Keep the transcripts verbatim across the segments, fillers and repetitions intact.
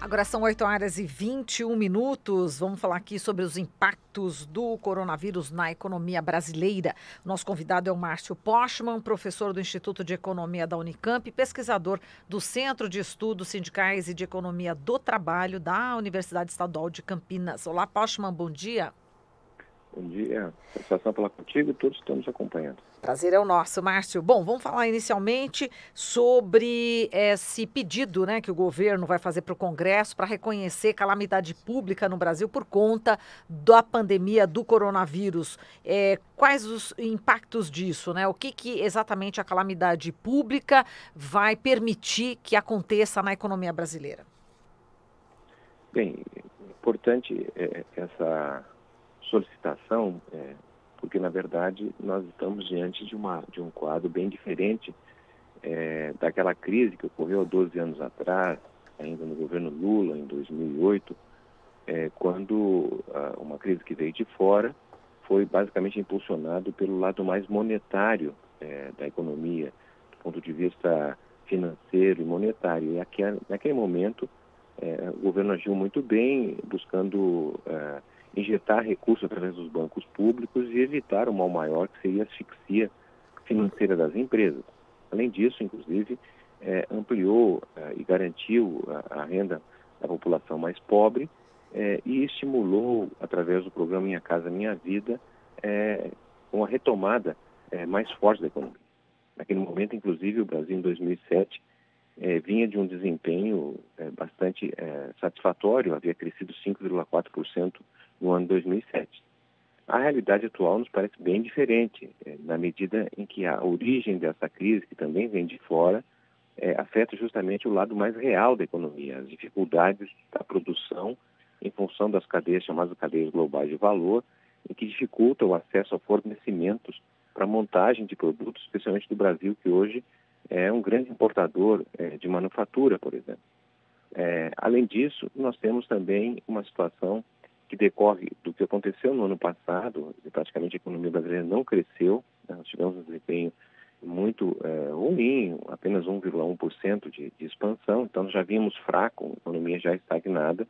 Agora são oito horas e vinte e um minutos. Vamos falar aqui sobre os impactos do coronavírus na economia brasileira. Nosso convidado é o Márcio Pochmann, professor do Instituto de Economia da Unicamp e pesquisador do Centro de Estudos Sindicais e de Economia do Trabalho da Universidade Estadual de Campinas. Olá, Pochmann, bom dia. Bom dia, satisfação falar contigo e todos estamos acompanhando. Prazer é o nosso, Márcio. Bom, vamos falar inicialmente sobre esse pedido, né, que o governo vai fazer para o Congresso para reconhecer calamidade pública no Brasil por conta da pandemia do coronavírus. É, quais os impactos disso, né? O que, que exatamente a calamidade pública vai permitir que aconteça na economia brasileira? Bem, importante é, essa... solicitação, é, porque na verdade nós estamos diante de, uma, de um quadro bem diferente é, daquela crise que ocorreu há doze anos atrás, ainda no governo Lula, em dois mil e oito, é, quando a, uma crise que veio de fora foi basicamente impulsionado pelo lado mais monetário é, da economia, do ponto de vista financeiro e monetário. E aqui, naquele momento é, o governo agiu muito bem, buscando... É, injetar recursos através dos bancos públicos e evitar o mal maior, que seria a asfixia financeira das empresas. Além disso, inclusive, eh, ampliou eh, e garantiu a, a renda da população mais pobre eh, e estimulou, através do programa Minha Casa Minha Vida, eh, uma retomada eh, mais forte da economia. Naquele momento, inclusive, o Brasil, em dois mil e sete, eh, vinha de um desempenho eh, bastante eh, satisfatório, havia crescido cinco vírgula quatro por cento no ano dois mil e sete. A realidade atual nos parece bem diferente, na medida em que a origem dessa crise, que também vem de fora, é, afeta justamente o lado mais real da economia, as dificuldades da produção em função das cadeias, chamadas cadeias globais de valor, e que dificulta o acesso a fornecimentos para montagem de produtos, especialmente do Brasil, que hoje é um grande importador é, de manufatura, por exemplo. É, além disso, nós temos também uma situação que decorre do que aconteceu no ano passado. Praticamente a economia brasileira não cresceu, né? Nós tivemos um desempenho muito é, ruim, apenas um vírgula um por cento de, de expansão, então nós já vimos fraco, a economia já estagnada,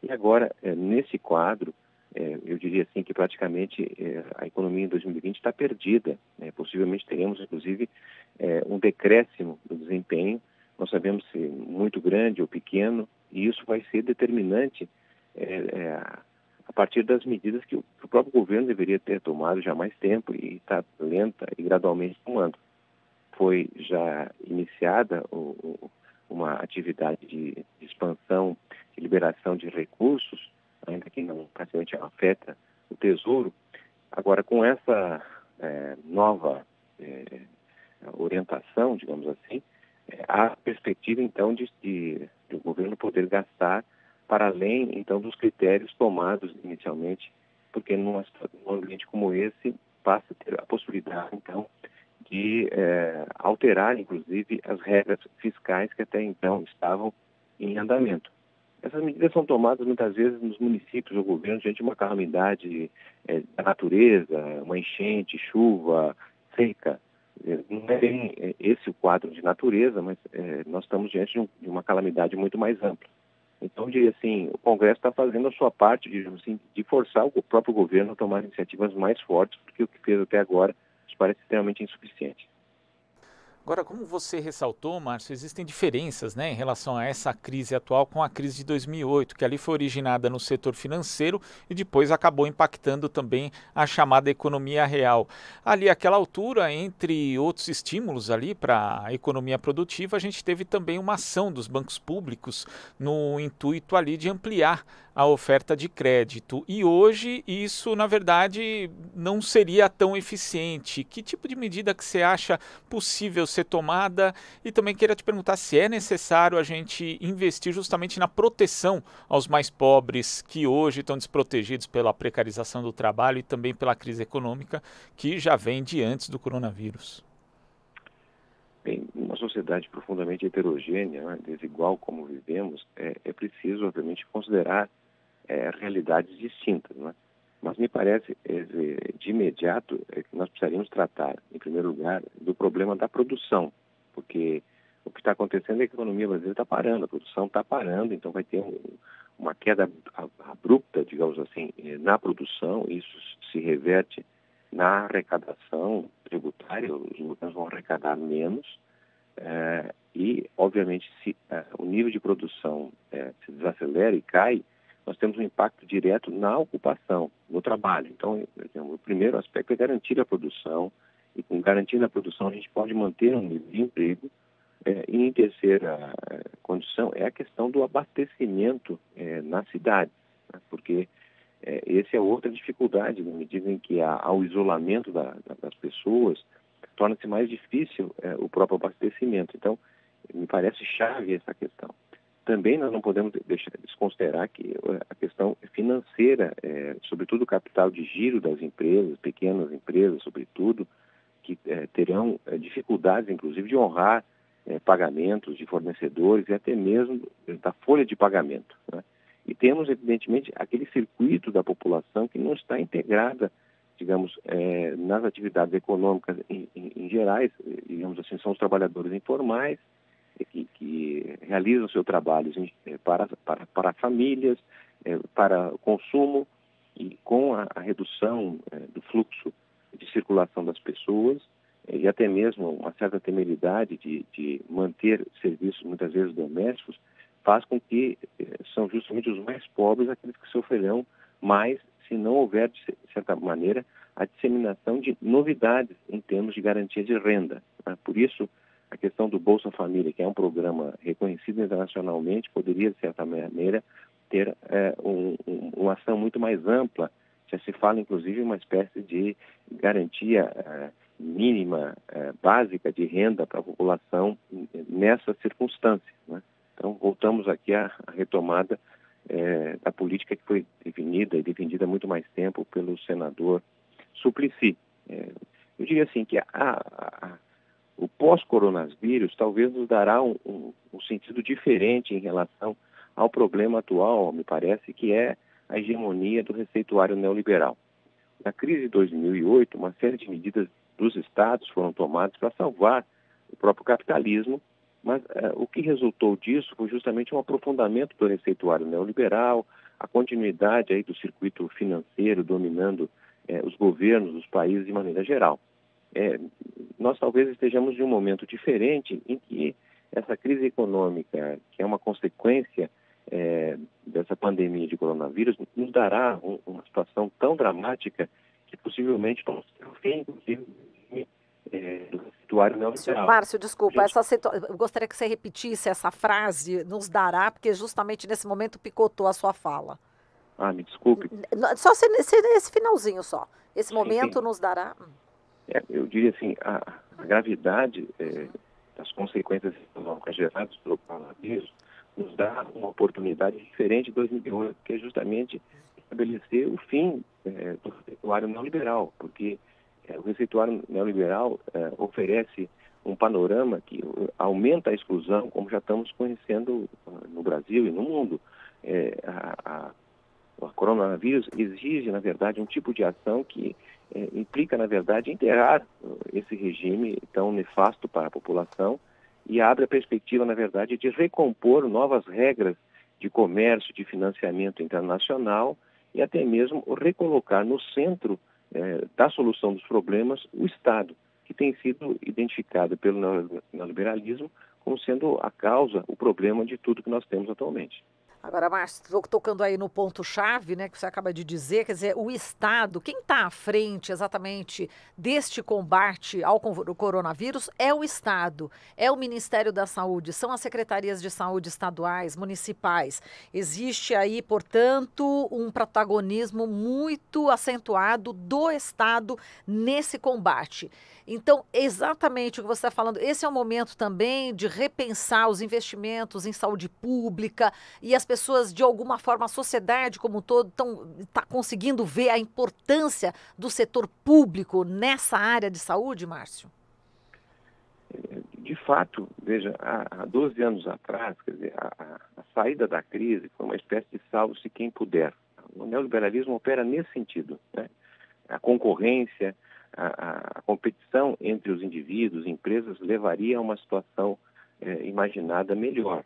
e agora, é, nesse quadro, é, eu diria assim que praticamente é, a economia em dois mil e vinte está perdida, né? Possivelmente teremos, inclusive, é, um decréscimo do desempenho, nós sabemos se muito grande ou pequeno, e isso vai ser determinante é, é, a partir das medidas que o próprio governo deveria ter tomado já há mais tempo e está lenta e gradualmente tomando. Foi já iniciada uma atividade de expansão, de liberação de recursos, ainda que não praticamente afeta o Tesouro. Agora, com essa é, nova é, orientação, digamos assim, é, há perspectiva, então, de, de, de o governo poder gastar para além, então, dos critérios tomados inicialmente, porque num ambiente como esse passa a ter a possibilidade, então, de é, alterar, inclusive, as regras fiscais que até então estavam em andamento. Essas medidas são tomadas muitas vezes nos municípios ou governos diante de uma calamidade é, da natureza, uma enchente, chuva, seca. Não é bem esse o quadro de natureza, mas é, nós estamos diante de, um, de uma calamidade muito mais ampla. Então, eu diria assim, o Congresso está fazendo a sua parte, digamos assim, de forçar o próprio governo a tomar iniciativas mais fortes, porque o que fez até agora nos parece extremamente insuficiente. Agora, como você ressaltou, Márcio, existem diferenças, né, em relação a essa crise atual com a crise de dois mil e oito, que ali foi originada no setor financeiro e depois acabou impactando também a chamada economia real. Ali, àquela altura, entre outros estímulos ali para a economia produtiva, a gente teve também uma ação dos bancos públicos no intuito ali de ampliar a oferta de crédito. E hoje isso, na verdade, não seria tão eficiente. Que tipo de medida que você acha possível ser ser tomada? E também queria te perguntar se é necessário a gente investir justamente na proteção aos mais pobres, que hoje estão desprotegidos pela precarização do trabalho e também pela crise econômica que já vem de antes do coronavírus. Bem, uma sociedade profundamente heterogênea, né, desigual como vivemos, é, é preciso, obviamente, considerar é, realidades distintas, né? Mas me parece, de imediato, que nós precisaríamos tratar, em primeiro lugar, do problema da produção, porque o que está acontecendo é que a economia brasileira está parando, a produção está parando, então vai ter um, uma queda abrupta, digamos assim, na produção, isso se reverte na arrecadação tributária, os governos vão arrecadar menos, é, e, obviamente, se é, o nível de produção é, se desacelera e cai, nós temos um impacto direto na ocupação, no trabalho. Então, o primeiro aspecto é garantir a produção, e com garantir a produção a gente pode manter um nível de emprego. É, e em terceira condição é a questão do abastecimento é, na cidade, né? Porque é, essa é outra dificuldade, na medida em que há, há o isolamento da, da, das pessoas, torna-se mais difícil é, o próprio abastecimento. Então, me parece chave essa questão. Também nós não podemos deixar, desconsiderar que a questão financeira, é, sobretudo o capital de giro das empresas, pequenas empresas, sobretudo, que é, terão é, dificuldades, inclusive, de honrar é, pagamentos de fornecedores e até mesmo da folha de pagamento, né? E temos, evidentemente, aquele circuito da população que não está integrada, digamos, é, nas atividades econômicas em, em, em gerais, digamos assim, são os trabalhadores informais, Que, que realizam seu trabalho para, para, para famílias, para consumo, e com a, a redução do fluxo de circulação das pessoas e até mesmo uma certa temeridade de, de manter serviços muitas vezes domésticos, faz com que são justamente os mais pobres aqueles que sofrerão mais se não houver, de certa maneira, a disseminação de novidades em termos de garantia de renda. Por isso, a questão do Bolsa Família, que é um programa reconhecido internacionalmente, poderia, de certa maneira, ter é, um, um, uma ação muito mais ampla. Já se fala, inclusive, uma espécie de garantia é, mínima, é, básica de renda para a população nessa circunstância, né? Então, voltamos aqui à retomada é, da política que foi definida e defendida há muito mais tempo pelo senador Suplicy. É, eu diria assim que a, a, a o pós-coronavírus talvez nos dará um, um, um sentido diferente em relação ao problema atual, me parece, que é a hegemonia do receituário neoliberal. Na crise de dois mil e oito, uma série de medidas dos estados foram tomadas para salvar o próprio capitalismo, mas eh, o que resultou disso foi justamente um aprofundamento do receituário neoliberal, a continuidade aí do circuito financeiro dominando eh, os governos dos países de maneira geral. É, nós talvez estejamos em um momento diferente em que essa crise econômica, que é uma consequência é, dessa pandemia de coronavírus, nos dará um, uma situação tão dramática que possivelmente nós temos fim, inclusive, do receituário neoliberal. Márcio, desculpa, essa situa... eu gostaria que você repetisse essa frase, nos dará, porque justamente nesse momento picotou a sua fala. Ah, me desculpe. Só se, se, esse finalzinho só. Esse momento sim, sim. Nos dará... É, eu diria assim, a, a gravidade é, das consequências econômicas geradas pelo coronavírus nos dá uma oportunidade diferente de dois mil e oito, que é justamente estabelecer o fim é, do receituário neoliberal, porque é, o receituário neoliberal é, oferece um panorama que aumenta a exclusão, como já estamos conhecendo no Brasil e no mundo. É, a, a, O coronavírus exige, na verdade, um tipo de ação que eh, implica, na verdade, enterrar esse regime tão nefasto para a população e abre a perspectiva, na verdade, de recompor novas regras de comércio, de financiamento internacional e até mesmo recolocar no centro eh, da solução dos problemas o Estado, que tem sido identificado pelo neoliberalismo como sendo a causa, o problema de tudo que nós temos atualmente. Agora, Márcio, estou tocando aí no ponto-chave, né, que você acaba de dizer, quer dizer, o Estado, quem está à frente exatamente deste combate ao coronavírus é o Estado, é o Ministério da Saúde, são as secretarias de saúde estaduais, municipais. Existe aí, portanto, um protagonismo muito acentuado do Estado nesse combate. Então, exatamente o que você está falando, esse é o momento também de repensar os investimentos em saúde pública e as pessoas, de alguma forma, a sociedade como um todo está conseguindo ver a importância do setor público nessa área de saúde, Márcio? De fato, veja, há doze anos atrás, quer dizer, a, a saída da crise foi uma espécie de salve-se quem puder. O neoliberalismo opera nesse sentido, né? A concorrência, a, a competição entre os indivíduos e empresas levaria a uma situação é, imaginada melhor.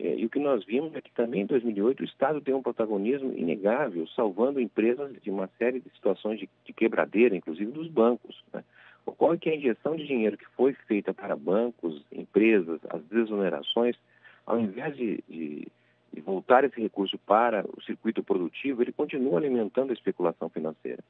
É, e o que nós vimos é que também em dois mil e oito o Estado deu um protagonismo inegável, salvando empresas de uma série de situações de, de quebradeira, inclusive dos bancos, né? Ocorre que a injeção de dinheiro que foi feita para bancos, empresas, as desonerações, ao invés de, de, de voltar esse recurso para o circuito produtivo, ele continua alimentando a especulação financeira.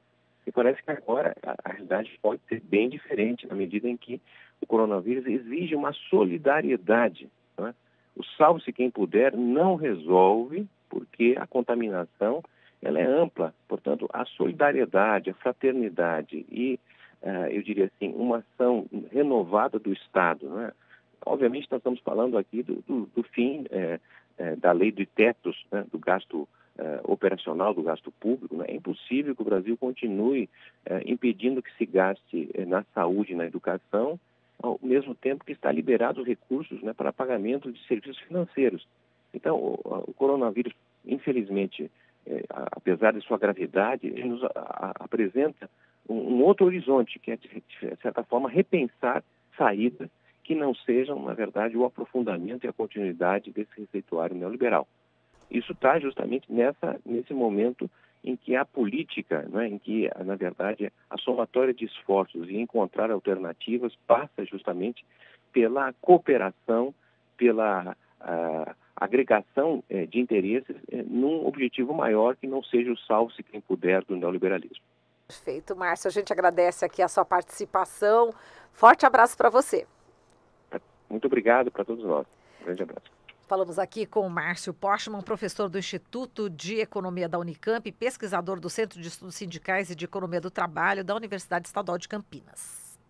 E parece que agora a, a realidade pode ser bem diferente, na medida em que o coronavírus exige uma solidariedade, né? O salve-se quem puder não resolve, porque a contaminação ela é ampla. Portanto, a solidariedade, a fraternidade e, uh, eu diria assim, uma ação renovada do Estado, né? Obviamente, nós estamos falando aqui do, do, do fim é, é, da lei de tetos, né? Do gasto é, operacional, do gasto público, né? É impossível que o Brasil continue é, impedindo que se gaste é, na saúde, na educação, ao mesmo tempo que está liberado recursos, né, para pagamento de serviços financeiros. Então, o, o coronavírus, infelizmente, é, apesar de sua gravidade, ele nos a, a, apresenta um, um outro horizonte, que é, de, de certa forma, repensar saídas que não sejam, na verdade, o aprofundamento e a continuidade desse receituário neoliberal. Isso está justamente nessa, nesse momento em que a política, né, em que, na verdade, a somatória de esforços e encontrar alternativas passa justamente pela cooperação, pela a, agregação é, de interesses é, num objetivo maior que não seja o salve-se quem puder do neoliberalismo. Perfeito, Márcio. A gente agradece aqui a sua participação. Forte abraço para você. Muito obrigado para todos nós. Um grande abraço. Falamos aqui com o Márcio Pochmann, professor do Instituto de Economia da Unicamp e pesquisador do Centro de Estudos Sindicais e de Economia do Trabalho da Universidade Estadual de Campinas.